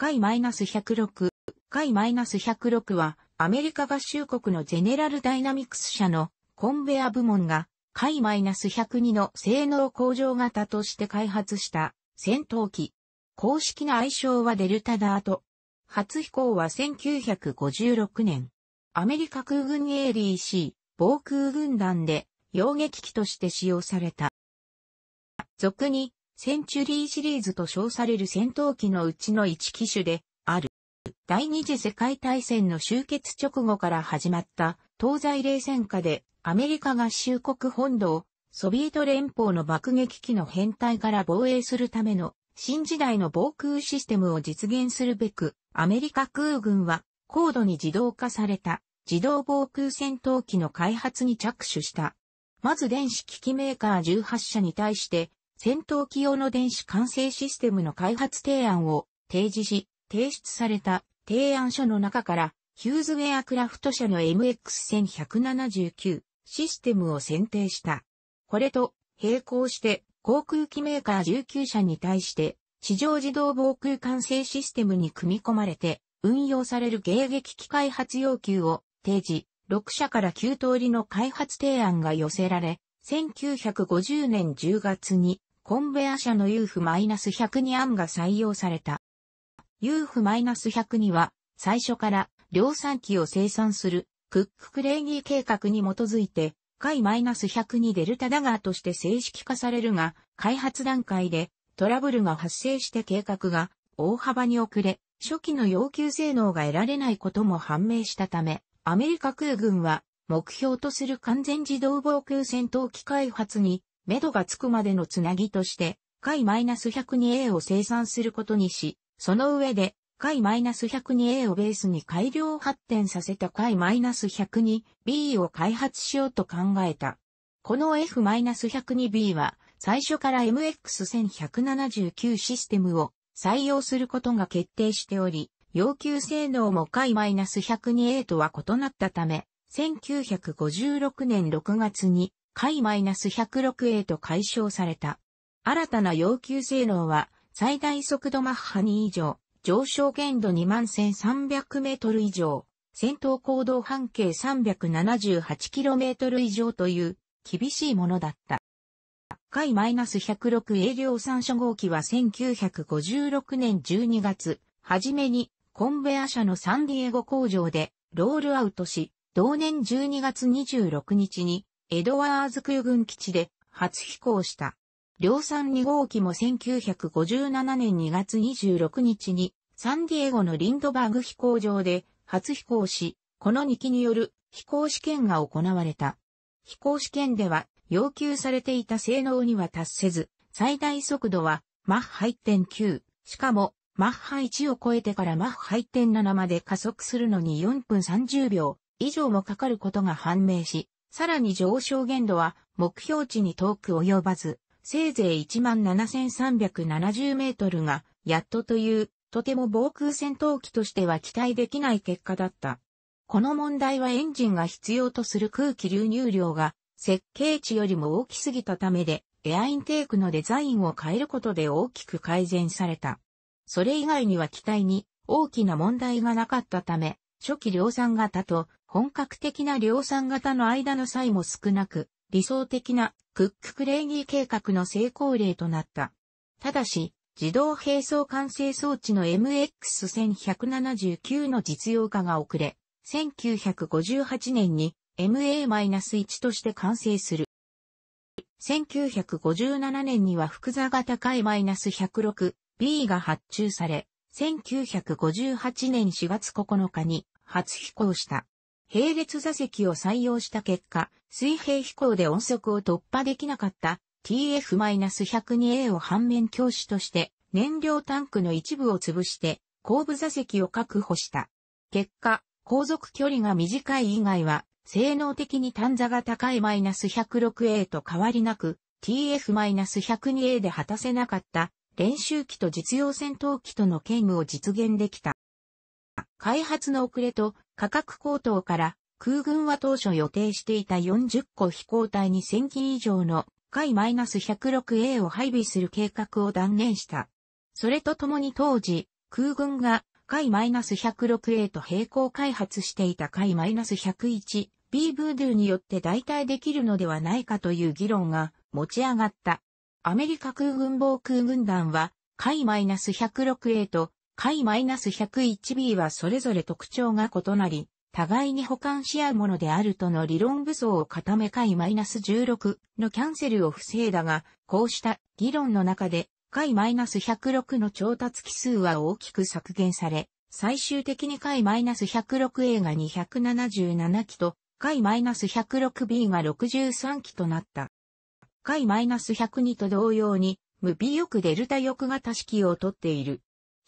K-106。K-106 はアメリカ合衆国のゼネラルダイナミクス社のコンベア部門が K-102 の性能向上型として開発した戦闘機。公式な愛称はデルタダート。初飛行は1956年。アメリカ空軍エーリー C 防空軍団で揚撃機として使用された。俗にセンチュリーシリーズと称される戦闘機のうちの1機種である。第二次世界大戦の終結直後から始まった東西冷戦下でアメリカ合衆国本土をソビエト連邦の爆撃機の編隊から防衛するための新時代の防空システムを実現するべくアメリカ空軍は高度に自動化された自動防空戦闘機の開発に着手した。まず電子機器メーカー18社に対して戦闘機用の電子管制システムの開発提案を提示し提出された提案書の中からヒューズエアクラフト社の MX1179 システムを選定した。これと並行して航空機メーカー19社に対して地上自動防空管制システムに組み込まれて運用される迎撃機開発要求を提示、6社から9通りの開発提案が寄せられ、1950年10月にコンベア社の UF-102 案が採用された。UF-102 は最初から量産機を生産するクック・クレイギー計画に基づいて、K-102 デルタダガーとして正式化されるが、開発段階でトラブルが発生して計画が大幅に遅れ、初期の要求性能が得られないことも判明したため、アメリカ空軍は目標とする完全自動防空戦闘機開発に目処がつくまでのつなぎとして、K-102A を生産することにし、その上で K-102A をベースに改良発展させた K-102B を開発しようと考えた。この F-102B は最初から MX1179 システムを採用することが決定しており、要求性能も K-102A とは異なったため、1956年6月に K-106A と改称された。新たな要求性能は、最大速度マッハ2以上、上昇限度21300メートル以上、戦闘行動半径378km以上という厳しいものだった。K-106A 量産初号機は1956年12月、はじめにコンベア社のサンディエゴ工場でロールアウトし、同年12月26日にエドワーズ空軍基地で初飛行した。量産2号機も1957年2月26日にサンディエゴのリンドバーグ飛行場で初飛行し、この2機による飛行試験が行われた。飛行試験では、要求されていた性能には達せず、最大速度はマッハ 1.9、しかもマッハ1を超えてからマッハ 1.7 まで加速するのに4分30秒以上もかかることが判明し、さらに上昇限度は目標値に遠く及ばず、せいぜい 17,370 メートルがやっとという、とても防空戦闘機としては期待できない結果だった。この問題はエンジンが必要とする空気流入量が、設計値よりも大きすぎたためで、エアインテークのデザインを変えることで大きく改善された。それ以外には機体に大きな問題がなかったため、初期量産型と本格的な量産型の間の差異も少なく、理想的なクック・クレイギー計画の成功例となった。ただし、自動並走管制装置の MX1179 の実用化が遅れ、1958年にMA-1 として完成する。1957年には複座型 K-106B が発注され、1958年4月9日に初飛行した。並列座席を採用した結果、水平飛行で音速を突破できなかった TF-102A を反面教師として燃料タンクの一部を潰して後部座席を確保した。結果、航続距離が短い以外は、性能的に単座型 K-106A と変わりなく TF-102A で果たせなかった練習機と実用戦闘機との兼務を実現できた。開発の遅れと価格高騰から空軍は当初予定していた40個飛行隊に1000機以上の K-106A を配備する計画を断念した。それとともに当時空軍がK-106A と並行開発していたK-101B ブードゥーによって代替できるのではないかという議論が持ち上がった。アメリカ空軍防空軍団はK-106A とK-101B はそれぞれ特徴が異なり、互いに補完し合うものであるとの理論武装を固めK-16 のキャンセルを防いだが、こうした議論の中でK-106 の調達機数は大きく削減され、最終的にK-106A が277機とK-106B が63機となった。K-102 と同様に、無尾翼デルタ翼が多式をとっている。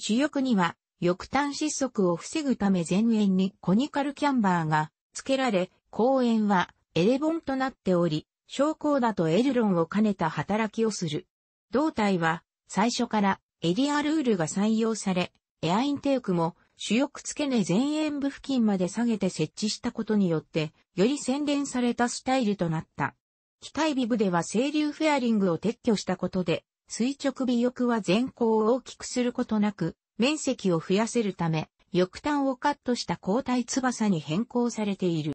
主翼には、翼端失速を防ぐため前縁にコニカルキャンバーが付けられ、後縁はエレボンとなっており、昇降舵とエルロンを兼ねた働きをする。胴体は最初からエリアルールが採用され、エアインテークも主翼付け根前縁部付近まで下げて設置したことによって、より洗練されたスタイルとなった。機体尾部では整流フェアリングを撤去したことで、垂直尾翼は前後を大きくすることなく、面積を増やせるため、翼端をカットした後退翼に変更されている。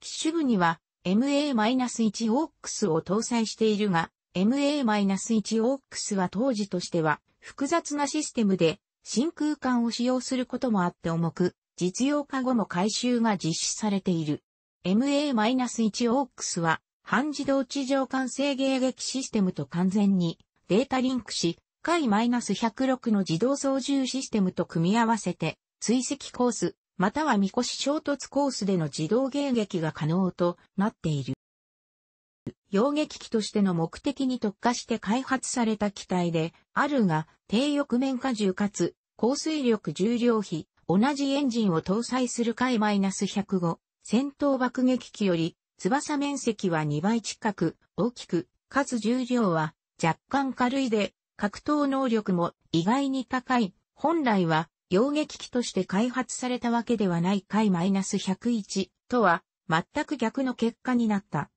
機首部には MA-1 オークスを搭載しているが、MA-1 オークスは当時としては複雑なシステムで真空管を使用することもあって重く、実用化後も改修が実施されている。MA-1 オークスは半自動地上管制迎撃システムと完全にデータリンクし、K-106 の自動操縦システムと組み合わせて、追跡コース、または見越し衝突コースでの自動迎撃が可能となっている。揚撃機としての目的に特化して開発された機体で、あるが、低翼面荷重かつ、高水力重量比、同じエンジンを搭載するK-105、戦闘爆撃機より、翼面積は2倍近く、大きく、かつ重量は、若干軽いで、格闘能力も意外に高い。本来は、揚撃機として開発されたわけではない K-101 とは、全く逆の結果になった。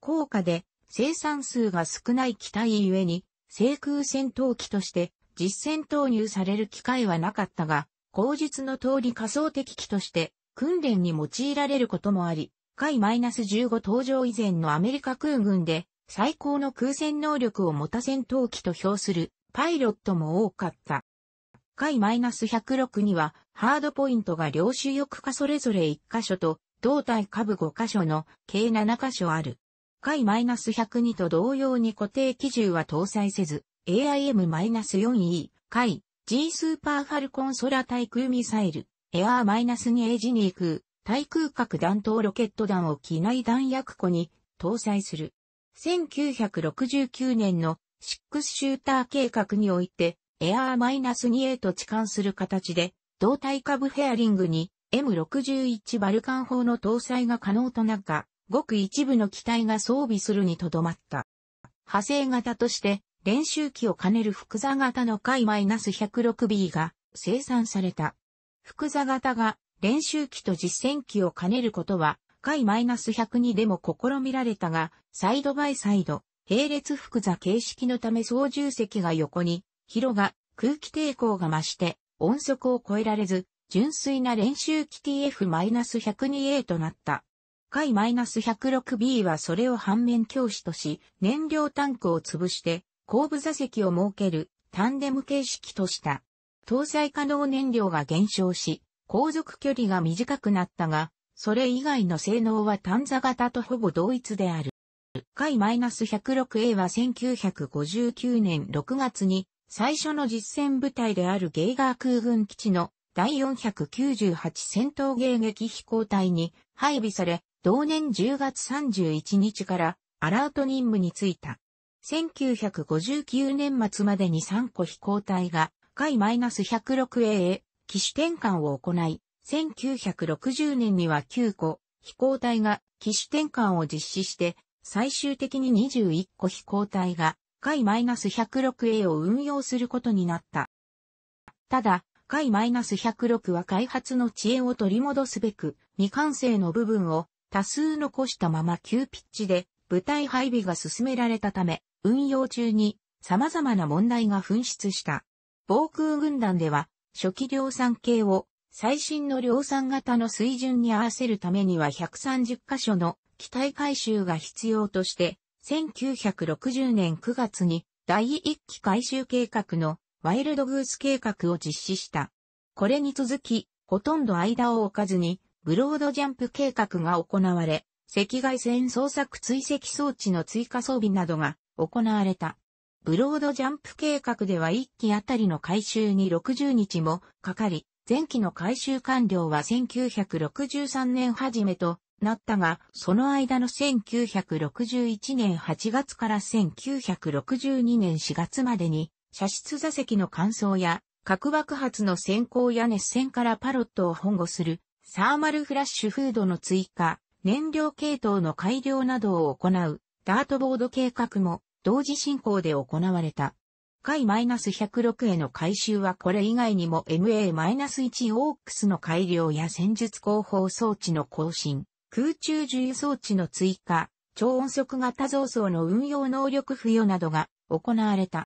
高価で、生産数が少ない機体ゆえに、制空戦闘機として、実戦投入される機会はなかったが、後述の通り仮想敵機として、訓練に用いられることもあり、K-15 登場以前のアメリカ空軍で、最高の空戦能力を持た戦闘機と評するパイロットも多かった。K-106 にはハードポイントが両主翼下それぞれ1箇所と胴体下部5箇所の計7箇所ある。K-102 と同様に固定機銃は搭載せず AIM-4E、K-G スーパーファルコン空対空ミサイル、Air-2A ジニー空、対空核弾頭ロケット弾を機内弾薬庫に搭載する。1969年のシックスシューター計画において、Air-2A と置換する形で、胴体下部フェアリングに M61 バルカン砲の搭載が可能となるが、ごく一部の機体が装備するにとどまった。派生型として、練習機を兼ねる複座型の K-106B が生産された。複座型が練習機と実戦機を兼ねることは、K-102 でも試みられたが、サイドバイサイド、並列複座形式のため操縦席が横に、広が、空気抵抗が増して、音速を超えられず、純粋な練習機 TF-102A となった。K-106B はそれを反面教師とし、燃料タンクを潰して、後部座席を設ける、タンデム形式とした。搭載可能燃料が減少し、航続距離が短くなったが、それ以外の性能は単座型とほぼ同一である。K-106A は1959年6月に最初の実戦部隊であるゲイガー空軍基地の第498戦闘迎撃飛行隊に配備され、同年10月31日からアラート任務に就いた。1959年末までに3個飛行隊が K-106A へ機種転換を行い、1960年には9個飛行隊が機種転換を実施して、最終的に21個飛行隊がK-106A を運用することになった。ただ、K-106 は開発の遅延を取り戻すべく、未完成の部分を多数残したまま急ピッチで部隊配備が進められたため、運用中に様々な問題が噴出した。防空軍団では、初期量産系を最新の量産型の水準に合わせるためには130カ所の機体改修が必要として、1960年9月に第1期改修計画のワイルドグース計画を実施した。これに続き、ほとんど間を置かずに、ブロードジャンプ計画が行われ、赤外線捜索追跡装置の追加装備などが行われた。ブロードジャンプ計画では1機あたりの改修に60日もかかり、前期の改修完了は1963年初めとなったが、その間の1961年8月から1962年4月までに、射出座席の乾燥や、核爆発の先行や熱線からパロットを保護する、サーマルフラッシュフードの追加、燃料系統の改良などを行う、ダートボード計画も、同時進行で行われた。K-106 への改修はこれ以外にも MA-1 オークスの改良や戦術広報装置の更新、空中重油装置の追加、超音速型増装の運用能力付与などが行われた。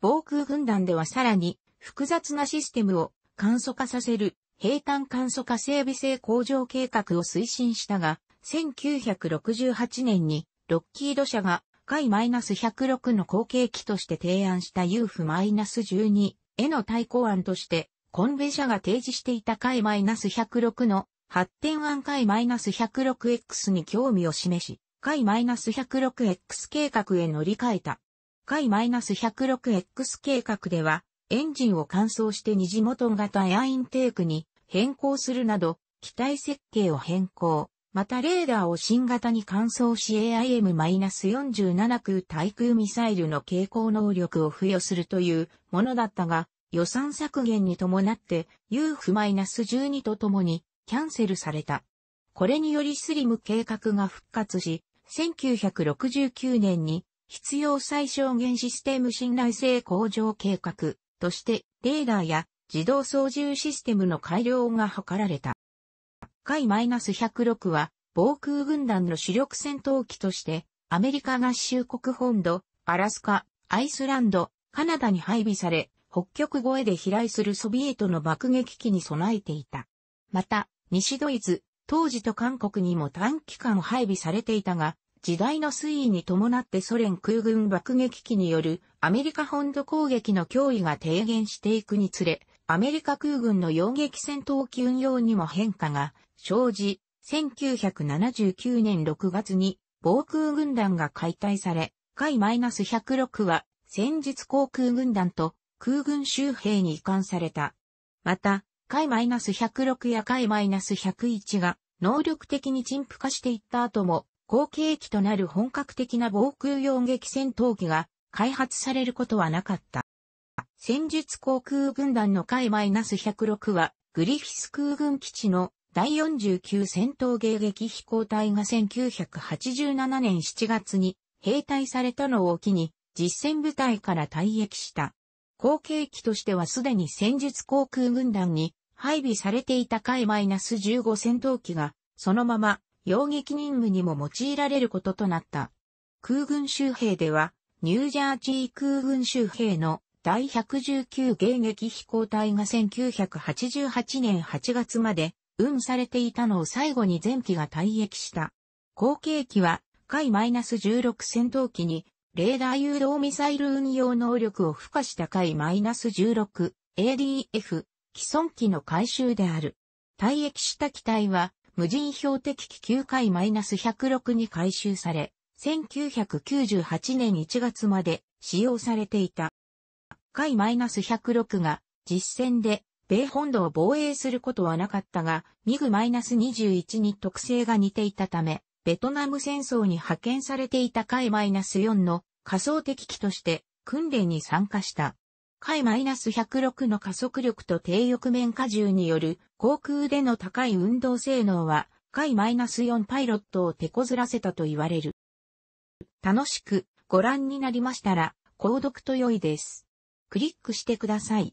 防空軍団ではさらに複雑なシステムを簡素化させる兵站簡素化整備性向上計画を推進したが、1968年にロッキード社がK-106 の後継機として提案した UF-12 への対抗案として、コンベ社が提示していた K-106 の発展案 K-106X に興味を示し、K-106X 計画へ乗り換えた。K-106X 計画では、エンジンを乾燥して2次モトン型エアインテークに変更するなど、機体設計を変更。またレーダーを新型に換装し AIM-47 空対空ミサイルの携行能力を付与するというものだったが、予算削減に伴って UF-12 とともにキャンセルされた。これによりスリム計画が復活し、1969年に必要最小限システム信頼性向上計画としてレーダーや自動操縦システムの改良が図られた。K-106 は防空軍団の主力戦闘機としてアメリカ合衆国本土、アラスカ、アイスランド、カナダに配備され、北極越えで飛来するソビエトの爆撃機に備えていた。また、西ドイツ、当時と韓国にも短期間配備されていたが、時代の推移に伴ってソ連空軍爆撃機によるアメリカ本土攻撃の脅威が低減していくにつれ、アメリカ空軍の洋撃戦闘機運用にも変化が生じ、1979年6月に防空軍団が解体され、K-106 は戦術航空軍団と空軍州兵に移管された。また、K-106 や K-101 が能力的に陳腐化していった後も、後継機となる本格的な防空洋撃戦闘機が開発されることはなかった。戦術航空軍団の K-106 は、グリフィス空軍基地の第49戦闘迎撃飛行隊が1987年7月に兵隊されたのを機に実戦部隊から退役した。後継機としてはすでに戦術航空軍団に配備されていた K-15 戦闘機がそのまま揚撃任務にも用いられることとなった。空軍州兵ではニュージャージー空軍州兵の第119迎撃飛行隊が1988年8月まで運されていたのを最後に前期が退役した。後継機は、K-16 戦闘機に、レーダー誘導ミサイル運用能力を付加した K-16ADF、既存機の改修である。退役した機体は、無人標的機級 K-106 に改修され、1998年1月まで使用されていた。K-106 が、実戦で、米本土を防衛することはなかったが、MiG-21 に特性が似ていたため、ベトナム戦争に派遣されていた K-4 の仮想敵機として訓練に参加した。K-106 の加速力と低翼面荷重による航空での高い運動性能は K-4 パイロットを手こずらせたと言われる。楽しくご覧になりましたら、購読と良いです。クリックしてください。